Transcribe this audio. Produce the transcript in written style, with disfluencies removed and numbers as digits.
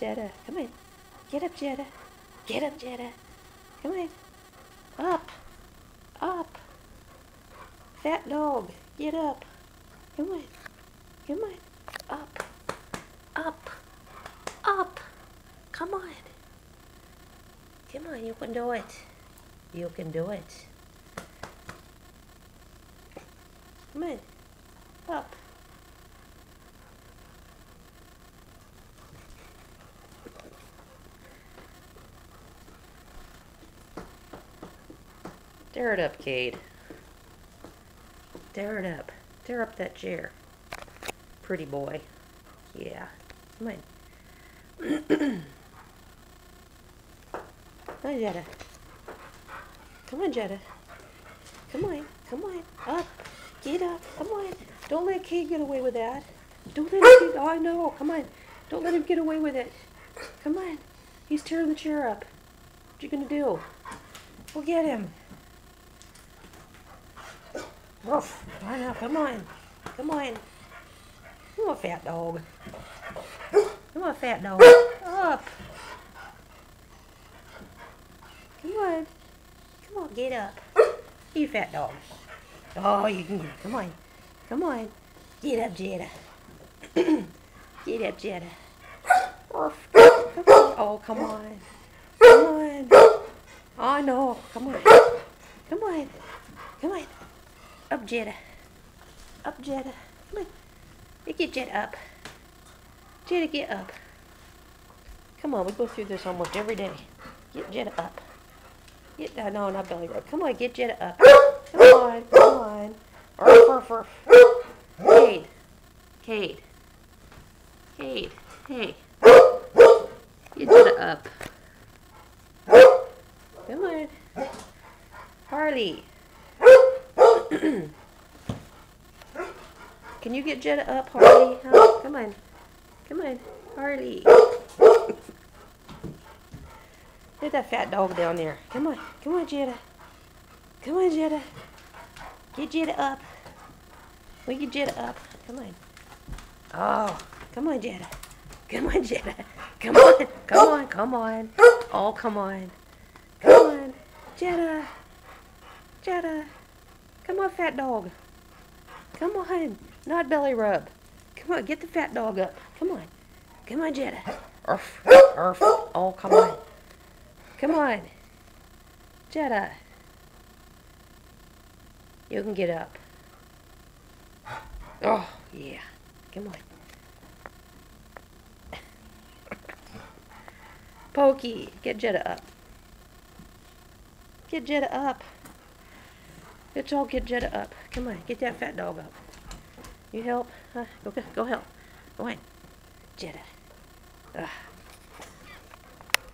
Jetta. Come on. Get up, Jetta. Get up, Jetta. Come on. Up. Up. Fat dog. Get up. Come on. Come on. Up. Up. Up. Come on. Come on. You can do it. You can do it. Come on. Up. Tear it up, Cade. Tear it up. Tear up that chair. Pretty boy. Yeah. Come on. Come on, Jetta. Come on, Jetta. Come on. Come on. Up. Get up. Come on. Don't let Cade get away with that. Don't let him get... Oh, no. Come on. Don't let him get away with it. Come on. He's tearing the chair up. What you gonna do? We'll get him. Woof. I know. Come on. Come on. Come on, fat dog. Come on, fat dog. Up. Come on. Come on, get up. You fat dog. Oh, you can get up. Come on. Come on. Get up, Jetta. Get up, Jetta. Woof. Come on. Oh, come on. Come on. Oh, no. Come on. Come on. Come on. Up, Jetta. Up, Jetta. Come on. Get Jetta up. Jetta, get up. Come on, we go through this almost every day. Get Jetta up. Get, no, not belly rub. Come on, get Jetta up. Come on, come on. Arf, arf, arf. Cade. Cade. Cade. Hey. Get Jetta up. Come on. Harley. Can you get Jetta up, Harley? Huh? Come on. Come on, Harley. Get that fat dog down there. Come on. Come on, Jetta. Come on, Jetta. Get Jetta up. We get Jetta up. Come on. Oh, come on, Jetta. Come on, Jetta. Come on. Come on. Come on. Oh, come on. Come on. Jetta. Jetta. Come on, fat dog. Come on. Not belly rub. Come on, get the fat dog up. Come on. Come on, Jetta. Arf, arf. Oh, come on. Come on. Jetta. You can get up. Oh, yeah. Come on. Pokey, get Jetta up. Get Jetta up. Let's all get Jetta up. Come on, get that fat dog up. You help? Huh? Go help. Go on. Jetta. Ugh.